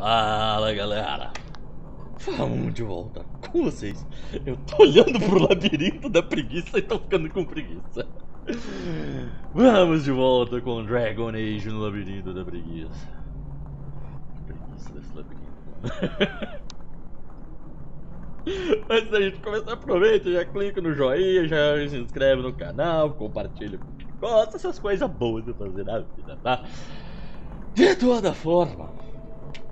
Fala, galera! Vamos de volta com vocês. Eu tô olhando pro labirinto da preguiça e tô ficando com preguiça. Vamos de volta com Dragon Age no labirinto da preguiça. Preguiça desse labirinto. Antes da gente começar, aproveita, já clica no joinha, já se inscreve no canal, compartilha com quem gosta, essas coisas boas de fazer na vida, tá? De toda forma,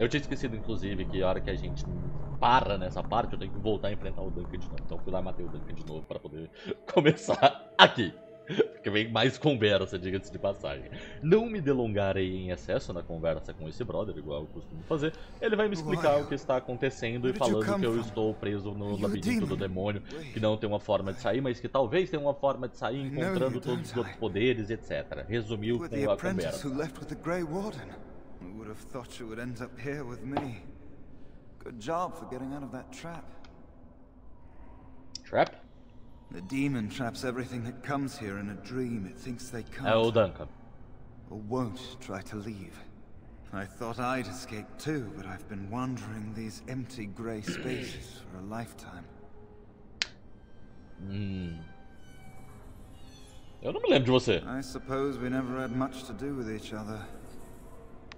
eu tinha esquecido inclusive que a hora que a gente para nessa parte, eu tenho que voltar a enfrentar o Duncan de novo. Então fui lá e matei o Duncan de novo pra poder começar aqui, porque vem mais conversa, diga-se de passagem. Não me delongarei em excesso na conversa com esse brother, igual eu costumo fazer. Ele vai me explicar o que está acontecendo e falando que eu estou preso no labirinto do demônio, que não tem uma forma de sair, mas que talvez tenha uma forma de sair encontrando todos os outros poderes, etc. Resumiu com a conversa. Trap? The demon traps everything that comes here in a dream. It thinks they can't or won't try to leave. I thought I'd escape too, but I've been wandering these empty grey spaces for a lifetime. Eu não me lembro de você. I suppose we never had much to do with each other.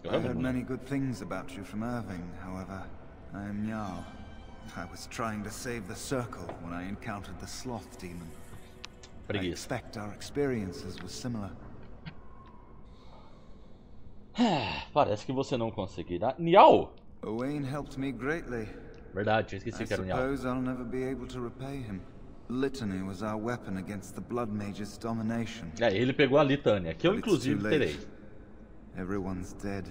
I heard many good things about you from Irving, however. I am Nial. I was trying to save the circle when I encountered the Sloth demon. I expect our experiences were similar. Parece que você não conseguirá. Nial! Owain helped me greatly. Verdade, esqueci que era Nial. I suppose I'll never be able to repay him. Litany was our weapon against the blood mage's domination. É, ele pegou a litânia, que eu inclusive terei. Everyone's dead.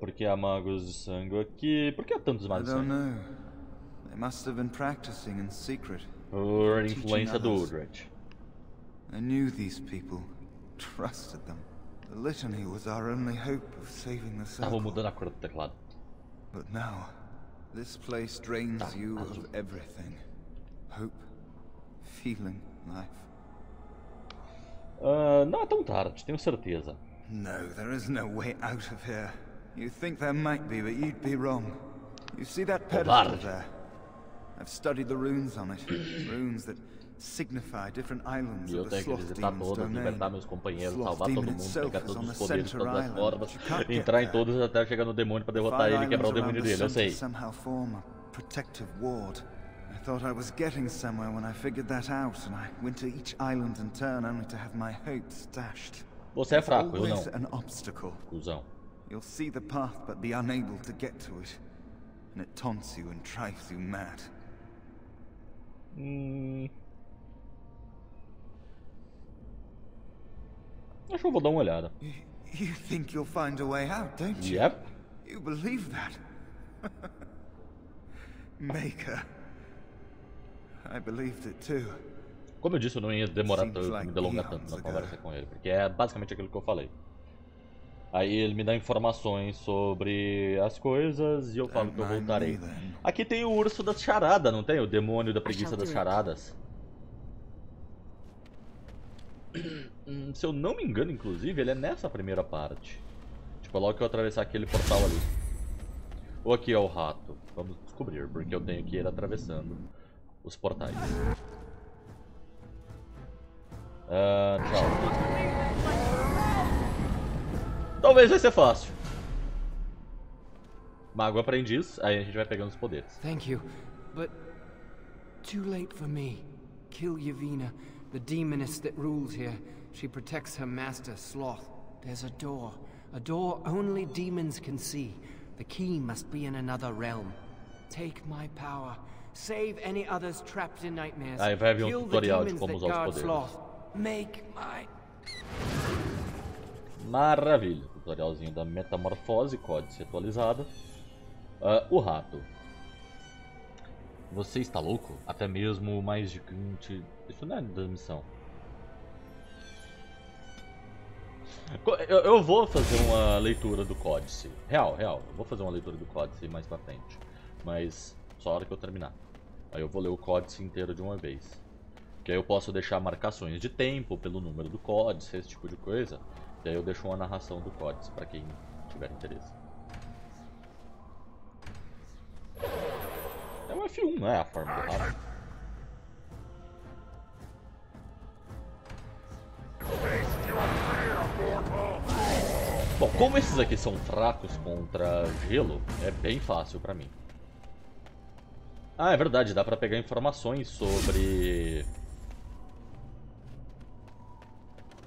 Porque há magos de sangue aqui. Por que há tantos magos de sangue? They must have been practicing in secret. Por influência do Ulrich. I knew these people, trusted them. The litany was our only hope of saving the circle. Estava mudando a cor do teclado. But now, this place drains you of everything: hope, feeling, life. Não é tão tarde, tenho certeza. No, there is no way out of here. You think there might be, but you'd be wrong. You see that pedestal there? I've studied the runes on it. Runes that signify different islands of the Sloth demon's domain. Sloth demon itself is on the center island. You can't get there. The fire somehow form a protective ward. I thought I was getting somewhere when I figured that out, and I went to each island in turn only to have my hopes dashed. Você é fraco, eu não. Cusão. You'll see the path but be unable to get to it. And it taunts you and drives you mad. Acho que eu vou dar uma olhada. You think you'll find a way out, don't you? Yep. You believe that? Maker. I believed it too. Como eu disse, eu não ia demorar tanto, me delongar tanto na conversa com ele, porque é basicamente aquilo que eu falei. Aí ele me dá informações sobre as coisas e eu falo que eu voltarei. Aqui tem o urso da charada, não tem? O demônio da preguiça das charadas. Se eu não me engano, inclusive, ele é nessa primeira parte. Tipo, logo que eu atravessar aquele portal ali. Ou aqui é o rato. Vamos descobrir, porque eu tenho que ir atravessando os portais. Tchau. Talvez vai ser fácil. Mago aprendiz, aí a gente vai pegando os poderes. Thank you, but too late for me. Kill Yavina, the demoness that rules here. She protects her master, Sloth. There's a door only demons can see. The key must be in another realm. Take my power, save any others trapped in nightmares. Aí vai haver tutorial de como usar os poderes. Make my... Maravilha, tutorialzinho da metamorfose, códice atualizado. O rato. Você está louco? Até mesmo o mais gigante. Isso não é da missão. Eu vou fazer uma leitura do códice. Real. Eu vou fazer uma leitura do códice mais pra frente. Mas só a hora que eu terminar. Aí eu vou ler o códice inteiro de uma vez. Que aí eu posso deixar marcações de tempo pelo número do códice, esse tipo de coisa. E aí eu deixo uma narração do códice para quem tiver interesse. É o F1, né? A forma do rabo. Bom, como esses aqui são fracos contra gelo, é bem fácil pra mim. Ah, é verdade, dá pra pegar informações sobre...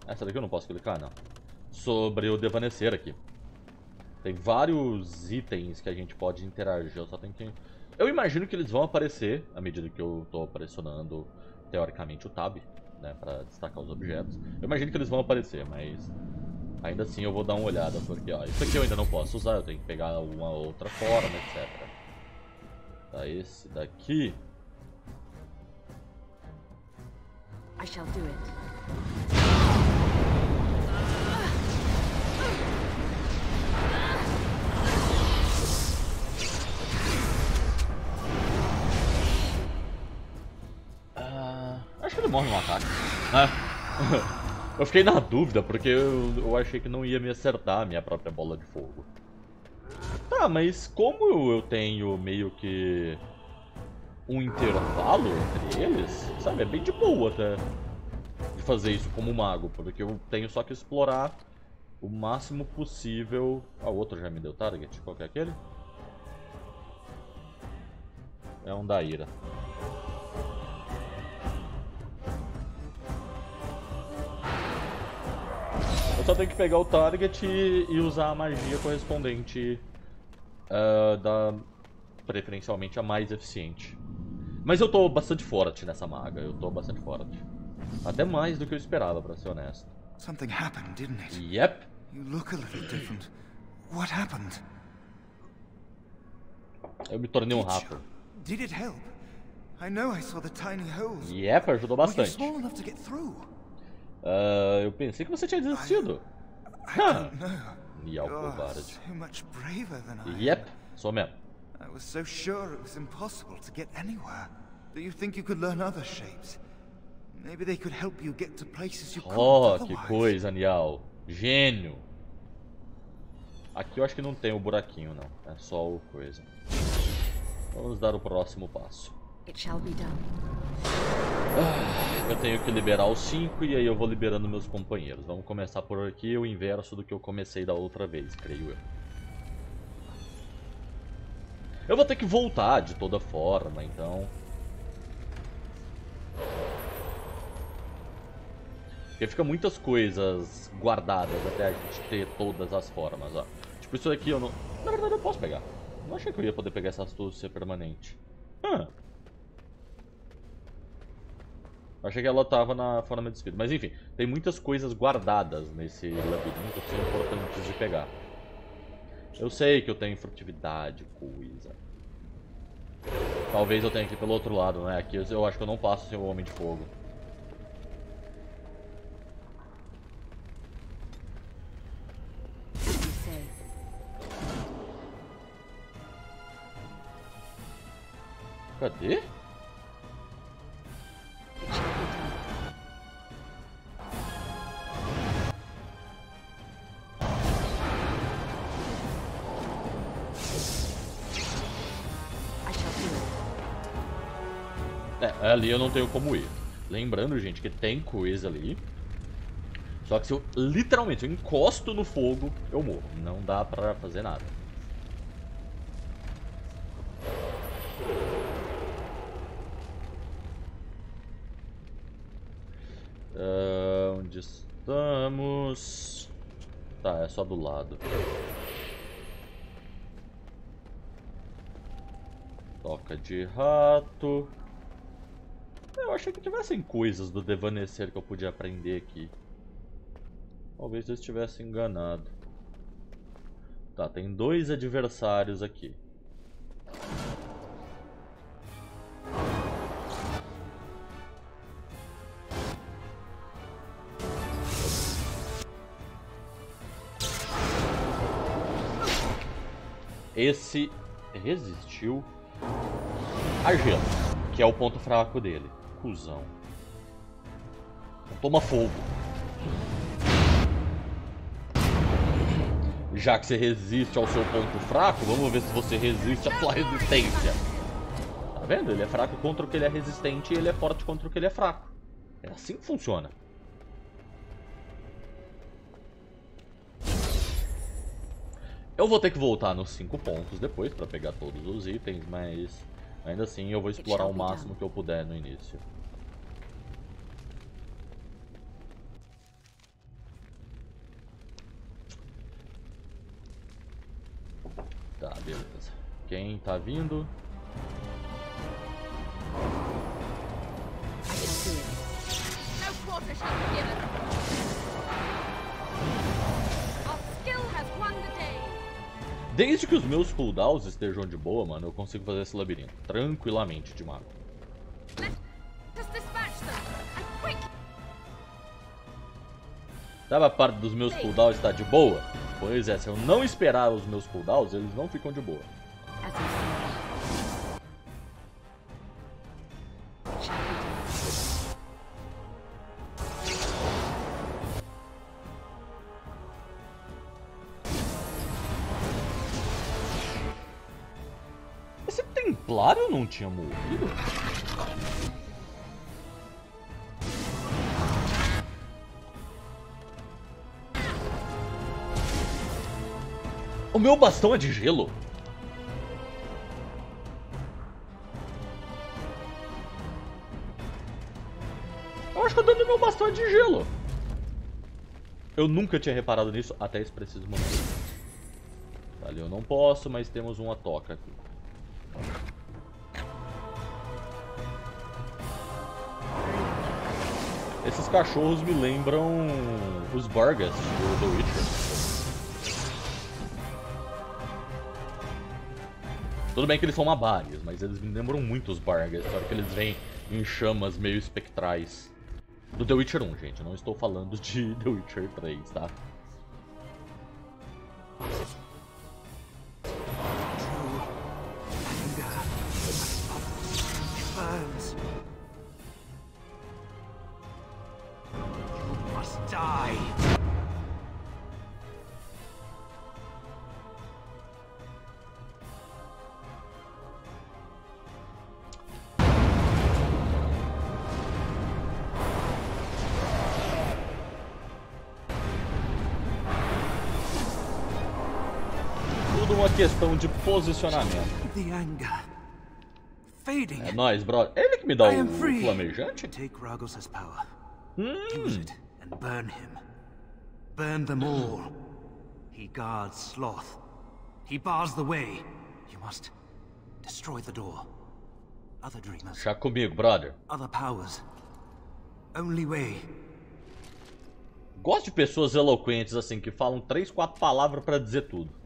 Essa daqui eu não posso clicar, não. Sobre o devanecer aqui. Tem vários itens que a gente pode interagir, eu só tenho que... Eu imagino que eles vão aparecer à medida que eu tô pressionando, teoricamente, o tab, né, pra destacar os objetos. Eu imagino que eles vão aparecer, mas... Ainda assim eu vou dar uma olhada, porque ó, isso aqui eu ainda não posso usar, eu tenho que pegar uma outra forma, etc. Tá, esse daqui. I shall do it. Acho que ele morre no ataque. Ah. Eu fiquei na dúvida, porque eu achei que não ia me acertar a minha própria bola de fogo. Tá, mas como eu tenho meio que um intervalo entre eles, sabe, é bem de boa até de fazer isso como mago, porque eu tenho só que explorar o máximo possível... Ah, o outro já me deu target, qual que é aquele? É um da ira. Só tem que pegar o target e usar a magia correspondente, preferencialmente a mais eficiente. Mas eu tô bastante forte nessa maga, eu tô bastante forte. Até mais do que eu esperava, pra ser honesto. Something happened, didn't it? Yep. You look a little different. What happened? Eu me tornei um rapper. Did it help? I know I saw the tiny holes. Yep, ajudou bastante. Eu pensei que você tinha desistido. Nial, covarde. Yep, sou mesmo. I was so sure it was impossible to get anywhere. Do you think you could learn other shapes? Maybe they could help you get to places you couldn't otherwise. Que coisa, Nial. Gênio. Aqui eu acho que não tem o buraquinho, não. É só o coisa. Vamos dar o próximo passo. It shall be done. Eu tenho que liberar os 5 e aí eu vou liberando meus companheiros. Vamos começar por aqui, o inverso do que eu comecei da outra vez, creio eu. Eu vou ter que voltar de toda forma, então. Porque fica muitas coisas guardadas até a gente ter todas as formas, ó. Tipo isso aqui eu não... Na verdade eu posso pegar. Não achei que eu ia poder pegar essa astúcia permanente. Achei que ela tava na forma de espírito. Mas enfim, tem muitas coisas guardadas nesse labirinto que são importantes de pegar. Eu sei que eu tenho furtividade, coisa. Talvez eu tenha que ir pelo outro lado, né? Aqui eu acho que eu não passo sem o Homem de Fogo. Cadê? Ali eu não tenho como ir. Lembrando, gente, que tem coisa ali. Só que se eu literalmente eu encosto no fogo, eu morro. Não dá pra fazer nada. Onde estamos? Tá, é só do lado. Toca de rato. Eu achei que tivessem coisas do devanecer que eu podia aprender aqui. Talvez eu estivesse enganado. Tá, tem 2 adversários aqui. Esse resistiu a gelo, que é o ponto fraco dele. Cusão. Toma fogo. Já que você resiste ao seu ponto fraco, vamos ver se você resiste à sua resistência. Tá vendo? Ele é fraco contra o que ele é resistente e ele é forte contra o que ele é fraco. É assim que funciona. Eu vou ter que voltar nos 5 pontos depois para pegar todos os itens, mas ainda assim eu vou explorar o máximo que eu puder no início. Tá, beleza. Quem tá vindo? Desde que os meus cooldowns estejam de boa, mano, eu consigo fazer esse labirinto tranquilamente de mago. Sabe a parte dos meus cooldowns está de boa? Pois é, se eu não esperar os meus cooldowns, eles não ficam de boa. Claro, eu não tinha morrido. O meu bastão é de gelo. Eu acho que eu dando meu bastão é de gelo. Eu nunca tinha reparado nisso até esse preciso momento. Ali eu não posso, mas temos uma toca aqui. Esses cachorros me lembram os Vargas do The Witcher. Tudo bem que eles são mabaris, mas eles me lembram muito os Vargas, só que eles vêm em chamas meio espectrais. Do The Witcher 1, gente, não estou falando de The Witcher 3, tá? Questão de posicionamento. É nóis, bro. Ele que me dá o flamejante? Burn them all. He guards Sloth. He bars the way. You must destroy the door. Other dreamers. Chá comigo, brother. Other powers. Only way. Gosto de pessoas eloquentes assim que falam 3, 4 palavras para dizer tudo.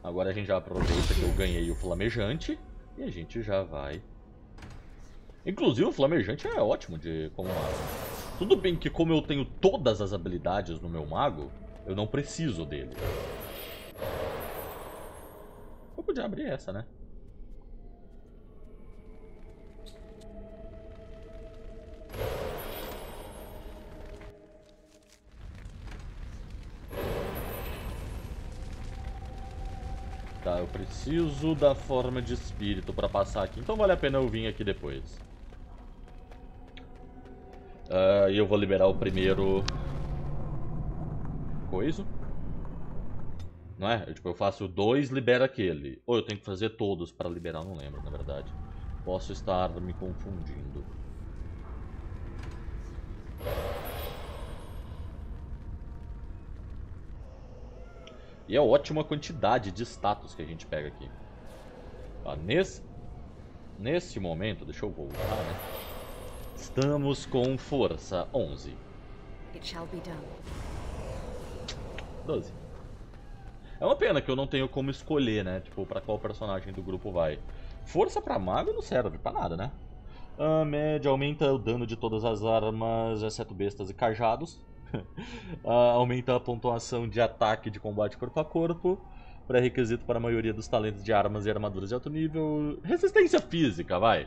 Agora a gente já aproveita que eu ganhei o flamejante e a gente já vai. Inclusive o flamejante é ótimo de como mago. Tudo bem que como eu tenho todas as habilidades no meu mago, eu não preciso dele. Eu podia abrir essa, né? Eu preciso da forma de espírito para passar aqui, então vale a pena eu vir aqui depois. E eu vou liberar o primeiro coisa. Não é? Eu faço 2, libera aquele. Ou eu tenho que fazer todos para liberar, não lembro, na verdade. Posso estar me confundindo. E é ótima quantidade de status que a gente pega aqui. Tá, nesse momento, deixa eu voltar, né? Estamos com força 11. 12. É uma pena que eu não tenho como escolher, né? Tipo, pra qual personagem do grupo vai. Força pra mago não serve pra nada, né? A média aumenta o dano de todas as armas, exceto bestas e cajados. Aumenta a pontuação de ataque de combate corpo a corpo. Pré-requisito para a maioria dos talentos de armas e armaduras de alto nível. Resistência física, vai.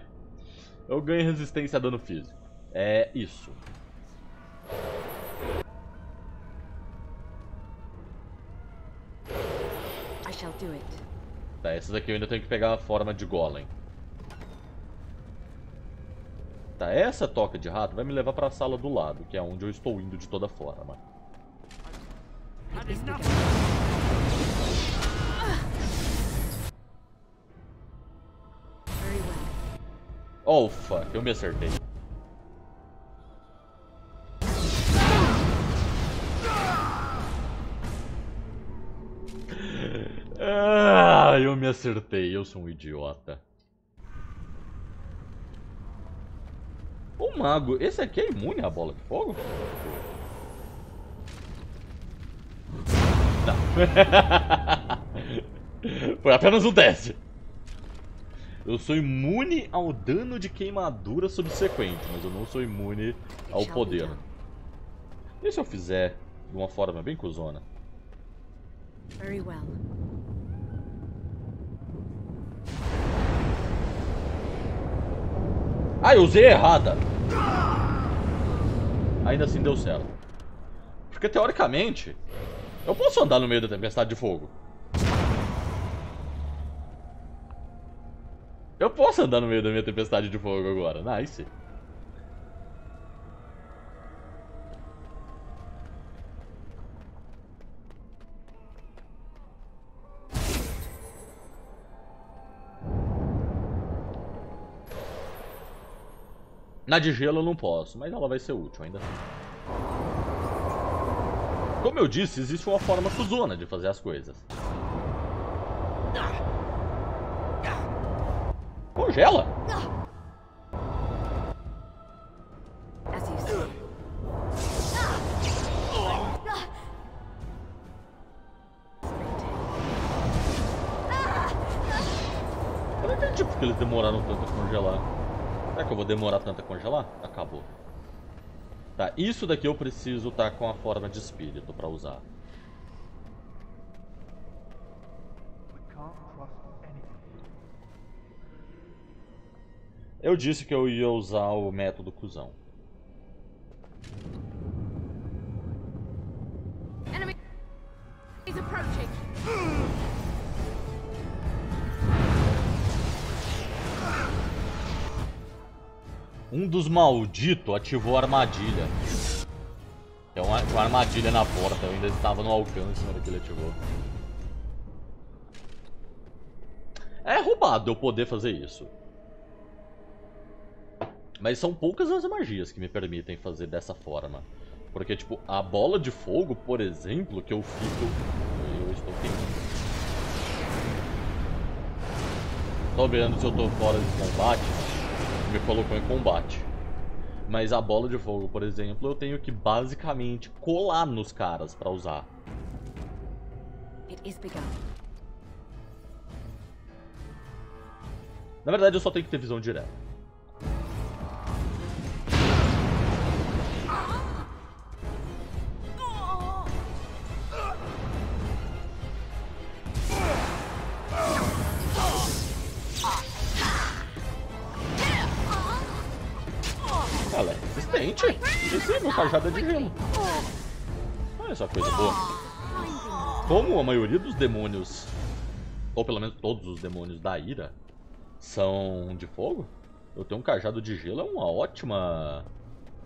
Eu ganho resistência a dano físico. É isso. Tá, essas aqui eu ainda tenho que pegar a forma de golem. Tá, essa toca de rato vai me levar pra sala do lado, que é onde eu estou indo de toda forma. Oh, fuck, eu me acertei. Ah, eu me acertei, eu sou um idiota. O mago, esse aqui é imune à bola de fogo? Não. Foi apenas um teste. Eu sou imune ao dano de queimadura subsequente, mas eu não sou imune ao poder. E se eu fizer de uma forma bem cuzona? Very well. Ah, eu usei errada. Ainda assim deu certo. Porque teoricamente, eu posso andar no meio da tempestade de fogo. Eu posso andar no meio da minha tempestade de fogo agora. Nice. Na de gelo eu não posso, mas ela vai ser útil ainda assim. Como eu disse, existe uma forma cuzona de fazer as coisas. Congela? Eu não entendi porque eles demoraram tanto a congelar. Será que eu vou demorar tanto a congelar? Acabou. Tá, isso daqui eu preciso estar com a forma de espírito pra usar. Eu disse que eu ia usar o método cuzão. Um dos malditos ativou a armadilha. É uma armadilha na porta, eu ainda estava no alcance na hora que ele ativou. É roubado eu poder fazer isso. Mas são poucas as magias que me permitem fazer dessa forma. Porque, tipo, a bola de fogo, por exemplo, que eu fico... Eu estou quente. Tô vendo se eu tô fora de combate. Me colocou em combate. Mas a bola de fogo, por exemplo, eu tenho que basicamente colar nos caras pra usar. Na verdade, eu só tenho que ter visão direta. Cajada de gelo. Olha só, coisa boa. Como a maioria dos demônios, ou pelo menos todos os demônios da ira, são de fogo, eu tenho um cajado de gelo, é uma ótima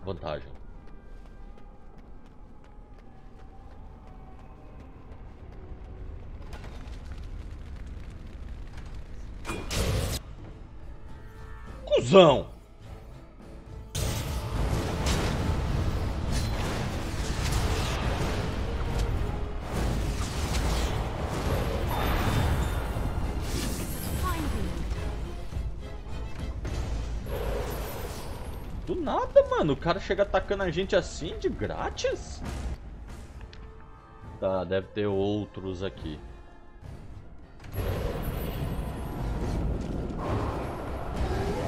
vantagem. Cusão! Nada, mano. O cara chega atacando a gente assim, de grátis? Tá, deve ter outros aqui.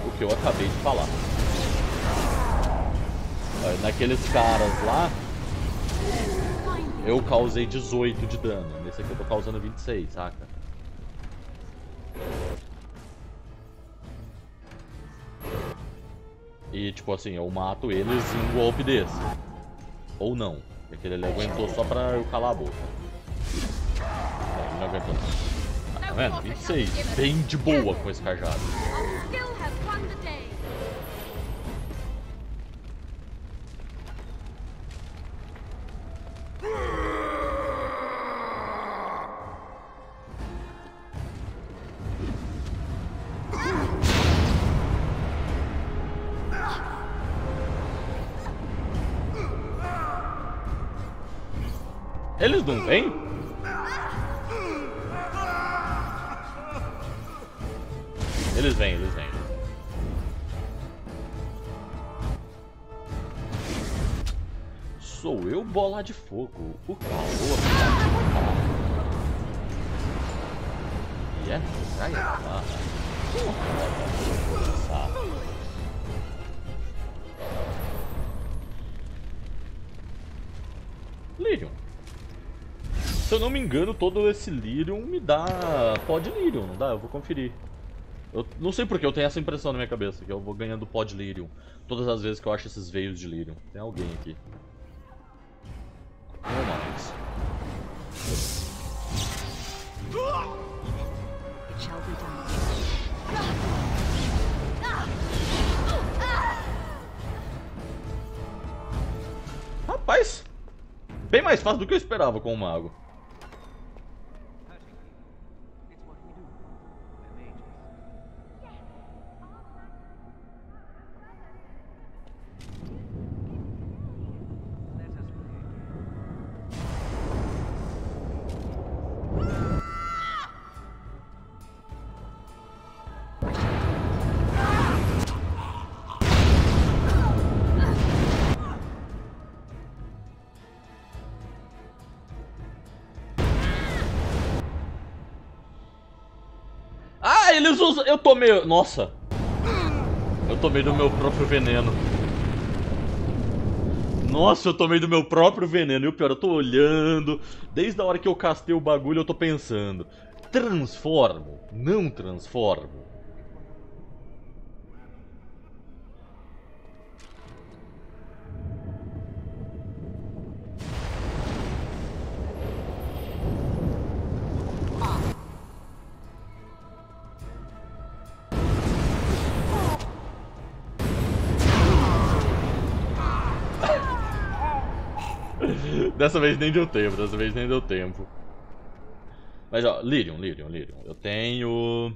O que eu acabei de falar. Naqueles caras lá, eu causei 18 de dano. Nesse aqui eu tô causando 26, saca? E, tipo assim, eu mato eles em um golpe desse. Ou não. Porque ele aguentou só pra eu calar a boca. É, ele não aguentou. Tá vendo? 26. Bem de boa com esse cajado. Eles não vêm? Eles vêm, eles vêm. Sou eu, bola de fogo. O calor. E é traiçada. Lyrium. Se eu não me engano, todo esse Lyrium me dá pó de Lyrium, não dá? Eu vou conferir. Eu não sei porque eu tenho essa impressão na minha cabeça, que eu vou ganhando pó de Lyrium todas as vezes que eu acho esses veios de Lyrium. Tem alguém aqui. Não mais. Rapaz! Bem mais fácil do que eu esperava com o mago. Eles usam... Eu tomei... Nossa! Eu tomei do meu próprio veneno. Nossa, eu tomei do meu próprio veneno. E o pior, eu tô olhando. Desde a hora que eu castei o bagulho, eu tô pensando. Transformo? Não transformo? Dessa vez nem deu tempo, dessa vez nem deu tempo. Mas ó, Lyrium, Lyrium, Lyrium. Eu tenho...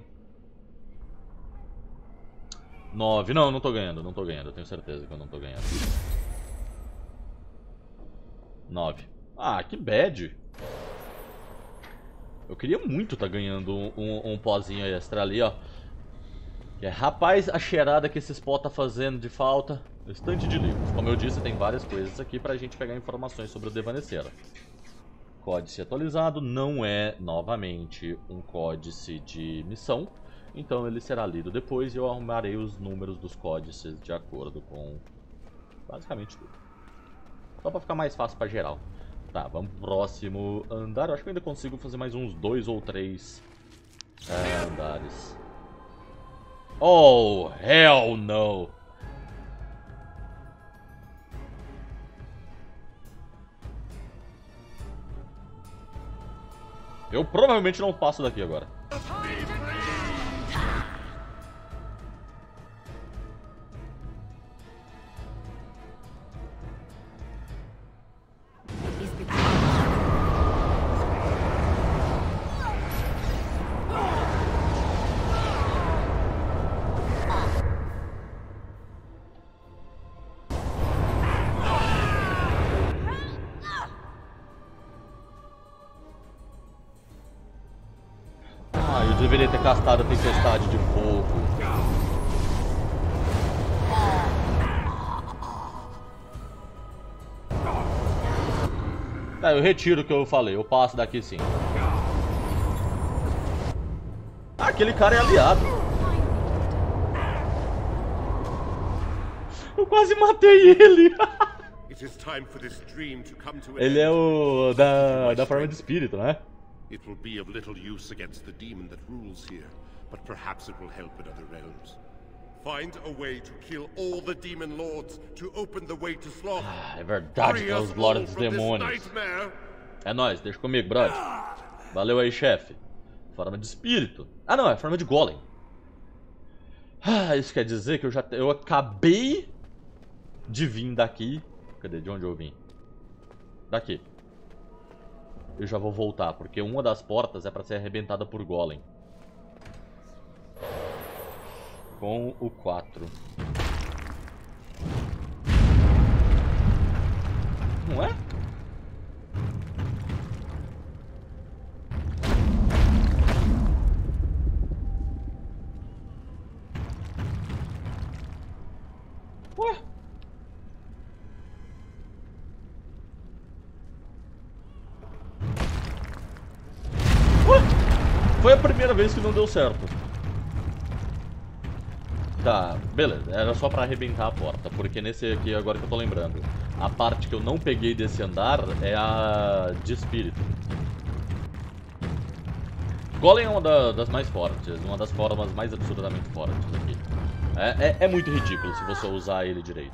9. Não, não tô ganhando, não tô ganhando. Eu tenho certeza que eu não tô ganhando. 9. Ah, que bad. Eu queria muito tá ganhando um pozinho extra ali, ó. É, rapaz, a cheirada que esses pó tá fazendo de falta. Estante de livros. Como eu disse, tem várias coisas aqui pra gente pegar informações sobre o Devanecera. Códice atualizado não é, novamente, um códice de missão. Então ele será lido depois e eu arrumarei os números dos códices de acordo com basicamente tudo. Só pra ficar mais fácil pra geral. Tá, vamos pro próximo andar. Eu acho que eu ainda consigo fazer mais uns 2 ou 3 andares. Oh, hell no! Eu provavelmente não passo daqui agora. Deveria ter castado a tempestade de fogo. Tá, eu retiro o que eu falei. Eu passo daqui sim. Ah, aquele cara é aliado. Eu quase matei ele. Ele é o da forma de espírito, né? It will be of little use against the demon that rules here, but perhaps it will help in other realms. Find a way to kill all the demon lords to open the way to Sloth. É verdade, que é os lords demônios. É nóis, deixa comigo, brother. Valeu aí, chefe. Forma de espírito. Ah, não, é forma de golem. Ah, isso quer dizer que eu acabei de vir daqui. Cadê? De onde eu vim? Daqui. Eu já vou voltar, porque uma das portas é pra ser arrebentada por golem. Com o 4. Não é? Ué? Ué? Foi a primeira vez que não deu certo. Tá, beleza, era só pra arrebentar a porta, porque nesse aqui, agora que eu tô lembrando, a parte que eu não peguei desse andar é a de espírito. Golem é uma das mais fortes, uma das formas mais absurdamente fortes aqui. É muito ridículo se você usar ele direito.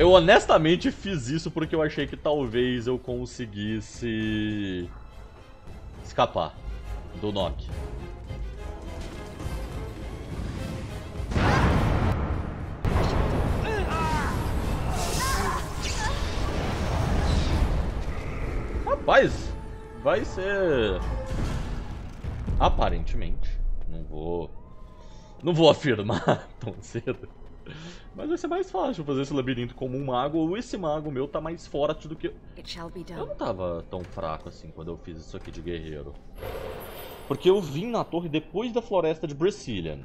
Eu honestamente fiz isso porque eu achei que talvez eu conseguisse escapar do Nock. Rapaz, vai ser... Aparentemente. Não vou afirmar tão cedo. Mas vai ser mais fácil fazer esse labirinto como um mago, ou esse mago meu tá mais forte do que... Eu não tava tão fraco assim quando eu fiz isso aqui de guerreiro. Porque eu vim na torre depois da floresta de Brasília.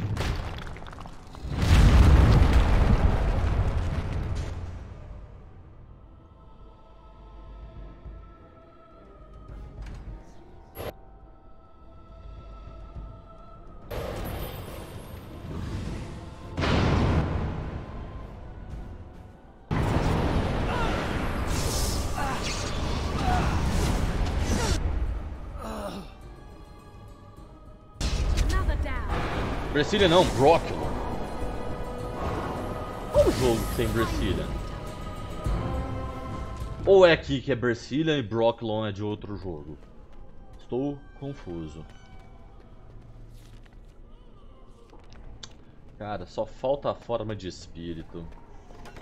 Brasília não, Brocklon. Qual o jogo que tem Brasília? Ou é aqui que é Brasília e Brocklon é de outro jogo? Estou confuso. Cara, só falta a forma de espírito.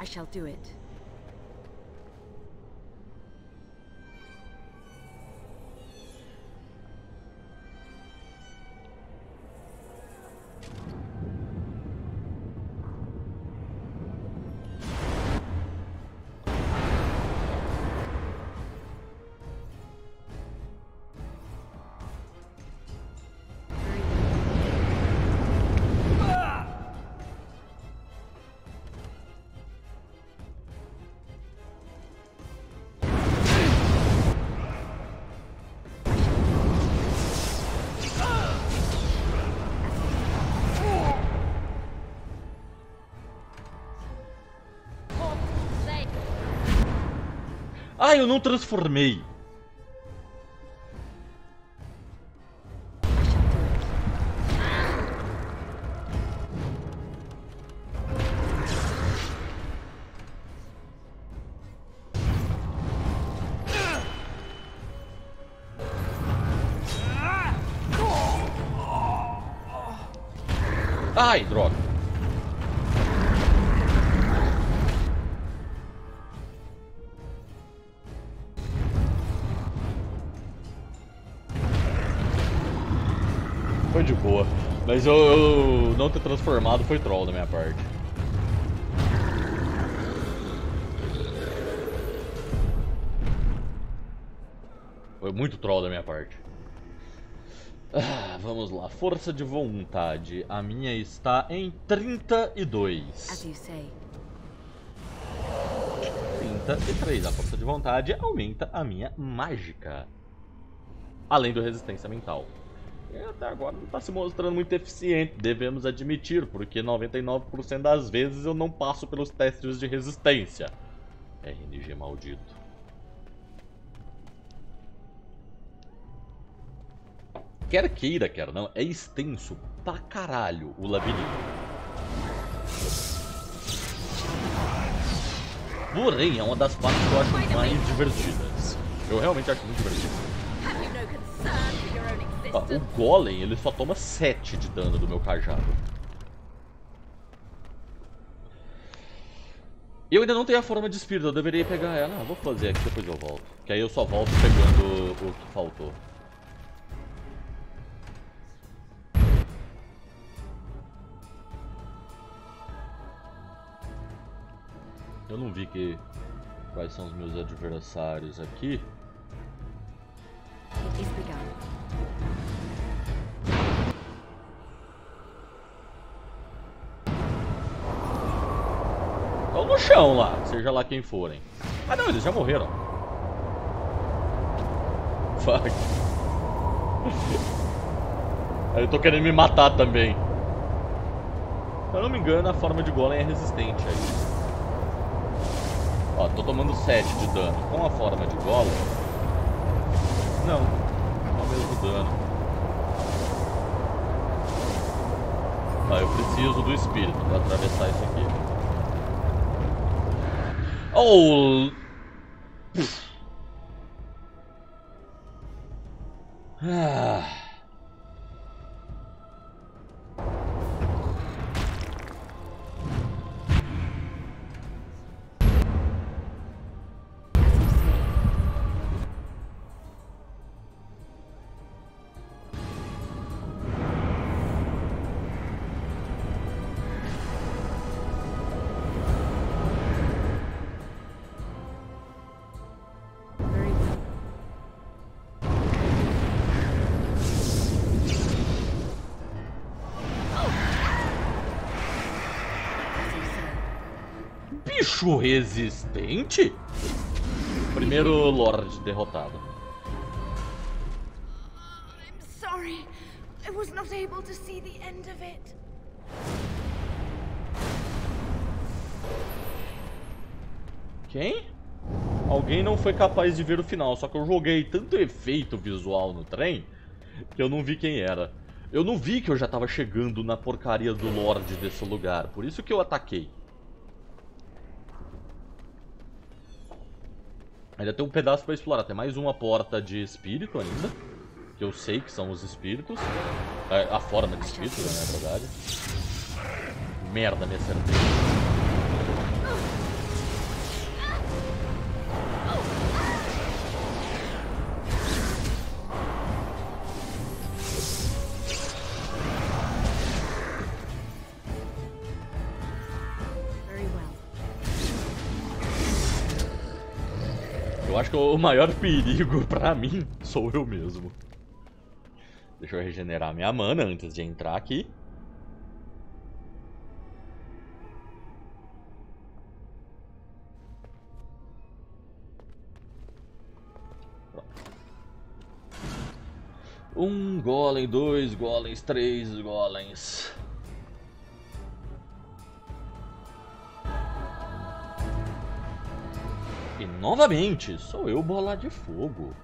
I shall do it. Ah, eu não transformei. Ai, droga. De boa, mas eu não ter transformado foi troll da minha parte. Foi muito troll da minha parte. Ah, vamos lá, força de vontade. A minha está em 32. 33. A força de vontade aumenta a minha mágica, além do resistência mental. Até agora não está se mostrando muito eficiente, devemos admitir, porque 99% das vezes eu não passo pelos testes de resistência. RNG maldito. Quer queira, quer não, é extenso pra caralho o labirinto. Porém, é uma das partes que eu acho mais divertidas. Eu realmente acho muito divertido. Ó, o Golem, ele só toma 7 de dano do meu cajado. Eu ainda não tenho a forma de espírito, eu deveria pegar ela. Ah, vou fazer aqui, depois eu volto. Que aí eu só volto pegando o que faltou. Eu não vi que... quais são os meus adversários aqui. Estão no chão lá, seja lá quem forem. Ah não, eles já morreram. Fuck. Eu tô querendo me matar também. Se eu não me engano, a forma de golem é resistente aí. Ó, tô tomando 7 de dano com a forma de golem. Não, não é o mesmo dano. Tá, eu preciso do espírito pra atravessar isso aqui. Oh! Ah. Bicho resistente? Primeiro Lorde derrotado. I'm sorry. I was not able to see the end of it. Quem? Alguém não foi capaz de ver o final, só que eu joguei tanto efeito visual no trem que eu não vi quem era. Eu não vi que eu já tava chegando na porcaria do Lorde desse lugar, por isso que eu ataquei. Ainda tem um pedaço pra explorar, tem mais uma porta de espírito ainda, que eu sei que são os espíritos, a forma de espírito, né, na verdade. Merda, me acertei. Eu acho que o maior perigo pra mim sou eu mesmo. Deixa eu regenerar minha mana antes de entrar aqui. Um golem, 2 golems, 3 golems. E novamente, sou eu bola de fogo.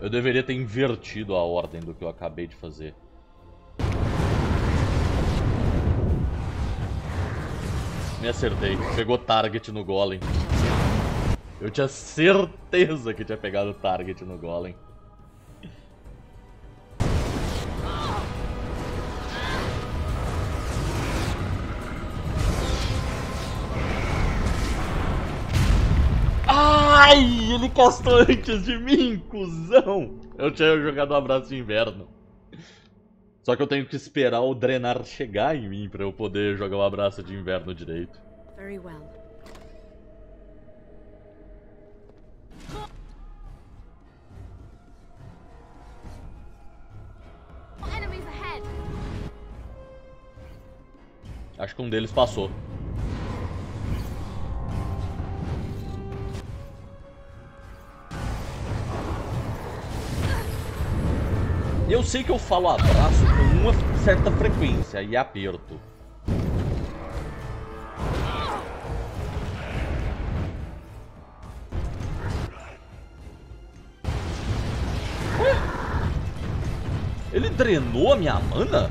Eu deveria ter invertido a ordem do que eu acabei de fazer. Me acertei, pegou target no golem. Eu tinha certeza que tinha pegado o target no golem. Ai, ele castou antes de mim, cuzão! Eu tinha jogado um abraço de inverno. Só que eu tenho que esperar o drenar chegar em mim pra eu poder jogar um abraço de inverno direito. Very well. Acho que um deles passou. Eu sei que eu falo abraço com uma certa frequência e aperto. Ué? Ele drenou a minha mana?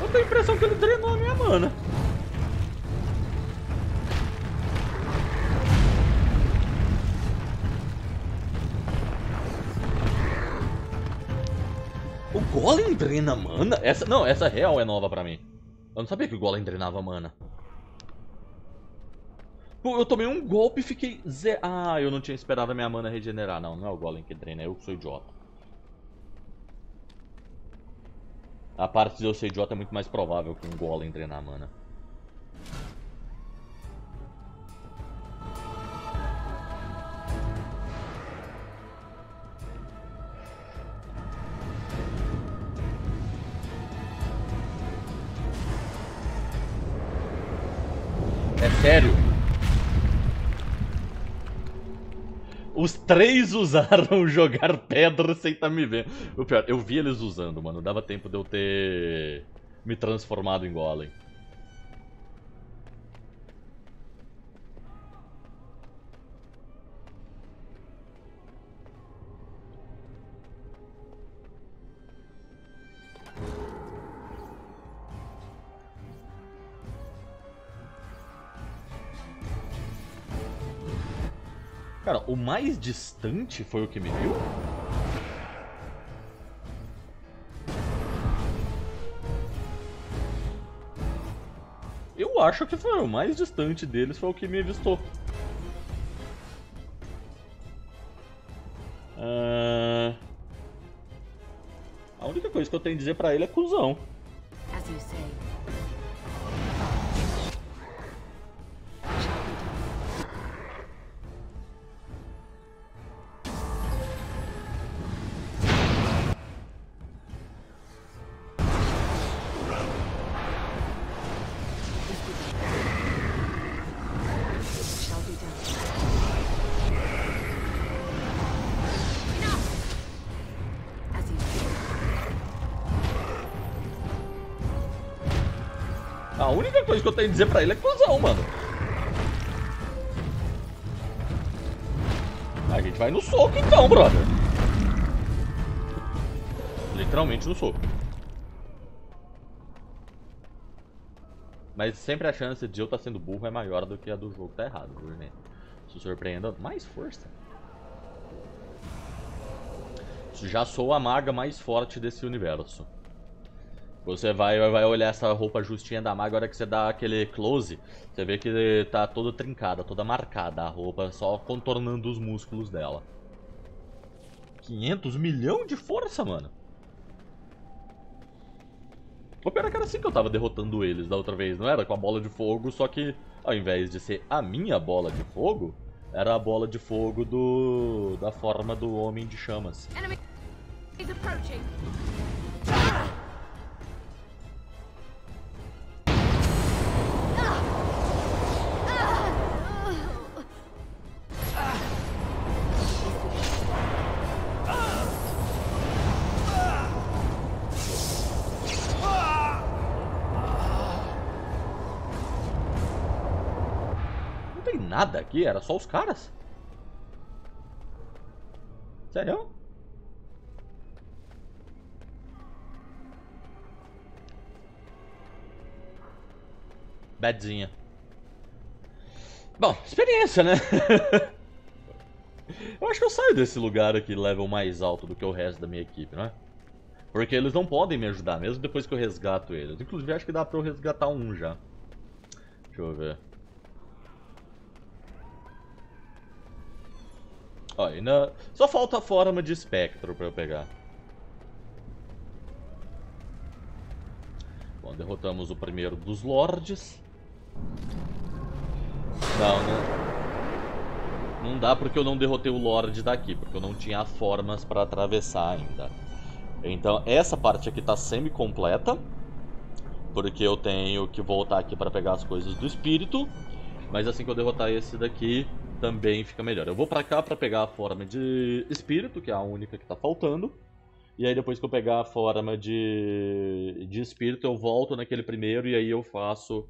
Eu tenho a impressão que ele drenou a minha mana. Golem drena mana? Essa, não, essa real é nova pra mim. Eu não sabia que o Golem drenava mana. Pô, eu tomei um golpe e fiquei... Ah, eu não tinha esperado a minha mana regenerar. Não, não é o Golem que drena, é eu que sou idiota. A parte de eu ser idiota é muito mais provável que um Golem drenar mana. Sério? Os três usaram jogar pedra sem tá me vendo. O pior, eu vi eles usando, mano. Dava tempo de eu ter me transformado em golem. Cara, o mais distante foi o que me viu? Eu acho que foi o mais distante deles, foi o que me avistou. A única coisa que eu tenho a dizer pra ele é cuzão. A única coisa que eu tenho a dizer pra ele é cuzão, mano. A gente vai no soco então, brother. Literalmente no soco. Mas sempre a chance de eu estar sendo burro é maior do que a do jogo tá errado, né? Se surpreenda, mais força. Já sou a maga mais forte desse universo. Você vai olhar essa roupa justinha da maga, a hora que você dá aquele close, você vê que tá toda trincada, toda marcada a roupa, só contornando os músculos dela. 500 milhões de força, mano. O pior é que era assim que eu tava derrotando eles da outra vez, não era? Com a bola de fogo, só que ao invés de ser a minha bola de fogo, era a bola de fogo da forma do Homem de Chamas. Nada aqui, era só os caras? Sério? Badzinha. Bom, experiência, né? Eu acho que eu saio desse lugar aqui level mais alto do que o resto da minha equipe, né? Porque eles não podem me ajudar, mesmo depois que eu resgato eles. Inclusive, acho que dá pra eu resgatar um já. Deixa eu ver. Olha, só falta a forma de espectro pra eu pegar. Bom, derrotamos o primeiro dos lords. Não, né? Não dá porque eu não derrotei o lord daqui, porque eu não tinha formas pra atravessar ainda. Então essa parte aqui tá semi-completa, porque eu tenho que voltar aqui pra pegar as coisas do espírito. Mas assim que eu derrotar esse daqui, também fica melhor. Eu vou pra cá pra pegar a forma de espírito, que é a única que tá faltando. E aí depois que eu pegar a forma de espírito, eu volto naquele primeiro e aí eu faço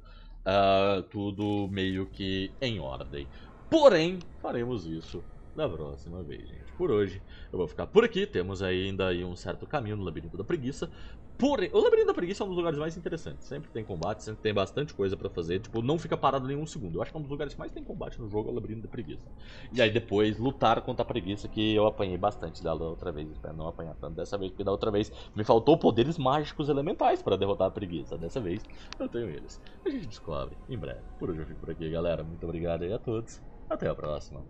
tudo meio que em ordem. Porém, faremos isso na próxima vez, gente. Por hoje, eu vou ficar por aqui. Temos ainda aí um certo caminho no Labirinto da Preguiça. Porém, o Labirinto da Preguiça é um dos lugares mais interessantes. Sempre tem combate, sempre tem bastante coisa pra fazer. Tipo, não fica parado nenhum segundo. Eu acho que é um dos lugares que mais tem combate no jogo, é o Labirinto da Preguiça. E aí depois, lutar contra a preguiça, que eu apanhei bastante dela da outra vez. Espero não apanhar tanto dessa vez, porque da outra vez me faltou poderes mágicos elementais pra derrotar a preguiça. Dessa vez, eu tenho eles. A gente descobre em breve. Por hoje eu fico por aqui, galera. Muito obrigado aí a todos. Até a próxima.